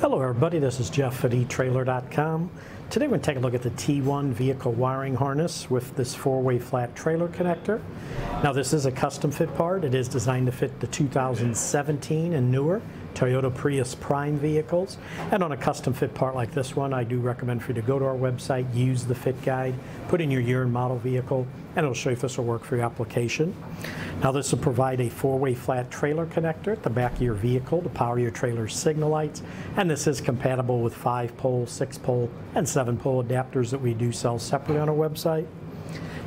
Hello everybody, this is Jeff at etrailer.com. Today we're going to take a look at the T-One vehicle wiring harness with this 4-way flat trailer connector. Now this is a custom fit part. It is designed to fit the 2017 and newer Toyota Prius Prime vehicles. And on a custom fit part like this one, I do recommend for you to go to our website, use the fit guide, put in your year and model vehicle, and it'll show you if this will work for your application. Now this will provide a 4-way flat trailer connector at the back of your vehicle to power your trailer's signal lights, and this is compatible with 5-pole, 6-pole, and 7-pole adapters that we do sell separately on our website.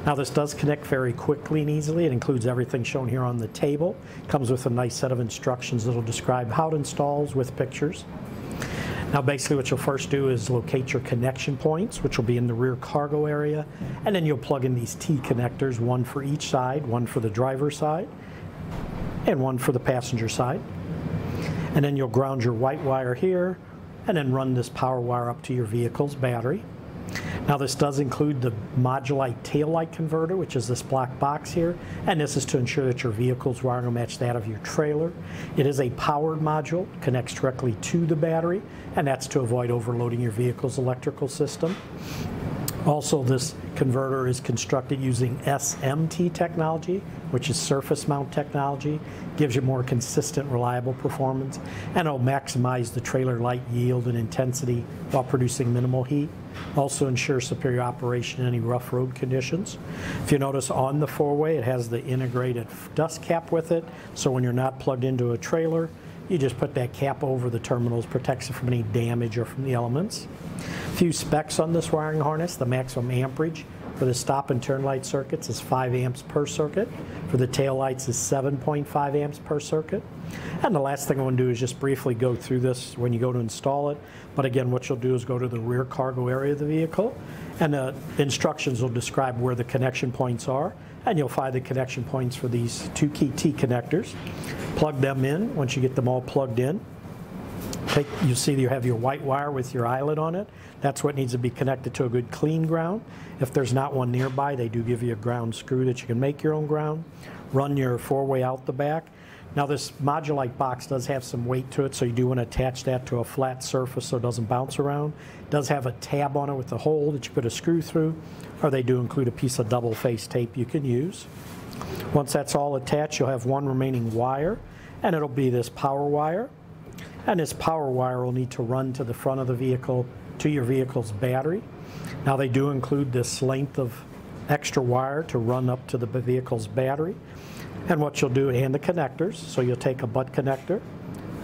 Now this does connect very quickly and easily. It includes everything shown here on the table. It comes with a nice set of instructions that will describe how it installs with pictures. Now basically what you'll first do is locate your connection points, which will be in the rear cargo area, and then you'll plug in these T connectors, one for each side, one for the driver's side, and one for the passenger side. And then you'll ground your white wire here, and then run this power wire up to your vehicle's battery. Now this does include the Modulite tail light converter, which is this black box here, and this is to ensure that your vehicle's wiring will match that of your trailer. It is a powered module, connects directly to the battery, and that's to avoid overloading your vehicle's electrical system. Also, this converter is constructed using SMT technology, which is surface mount technology. Gives you more consistent, reliable performance, and it'll maximize the trailer light yield and intensity while producing minimal heat. Also ensures superior operation in any rough road conditions. If you notice on the 4-way, it has the integrated dust cap with it, so when you're not plugged into a trailer, you just put that cap over the terminals, protects it from any damage or from the elements. A few specs on this wiring harness: the maximum amperage for the stop and turn light circuits is 5 amps per circuit. For the tail lights is 7.5 amps per circuit. And the last thing I want to do is just briefly go through this when you go to install it. But again, what you'll do is go to the rear cargo area of the vehicle, and the instructions will describe where the connection points are, and you'll find the connection points for these 2 key T connectors. Plug them in. Once you get them all plugged in, you'll see that you have your white wire with your eyelet on it. That's what needs to be connected to a good clean ground. If there's not one nearby, they do give you a ground screw that you can make your own ground. Run your 4-way out the back. Now this Modulite box does have some weight to it, so you do want to attach that to a flat surface so it doesn't bounce around. It does have a tab on it with a hole that you put a screw through, or they do include a piece of double-faced tape you can use. Once that's all attached, you'll have one remaining wire, and it'll be this power wire. And this power wire will need to run to the front of the vehicle to your vehicle's battery. Now they do include this length of extra wire to run up to the vehicle's battery. And what you'll do, and the connectors, so you'll take a butt connector,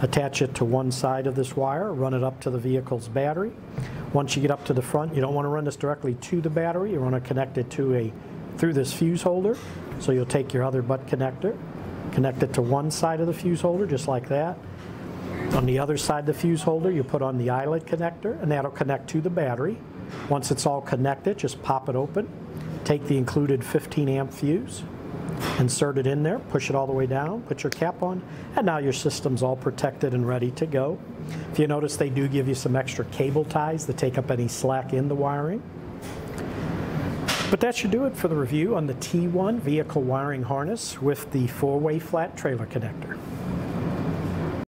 attach it to one side of this wire, run it up to the vehicle's battery. Once you get up to the front, you don't want to run this directly to the battery. You want to connect it to through this fuse holder. So you'll take your other butt connector, connect it to one side of the fuse holder, just like that. On the other side of the fuse holder, you put on the eyelet connector, and that'll connect to the battery. Once it's all connected, just pop it open, take the included 15 amp fuse, insert it in there, push it all the way down, put your cap on, and now your system's all protected and ready to go. If you notice, they do give you some extra cable ties to take up any slack in the wiring. But that should do it for the review on the T-One vehicle wiring harness with the 4-way flat trailer connector.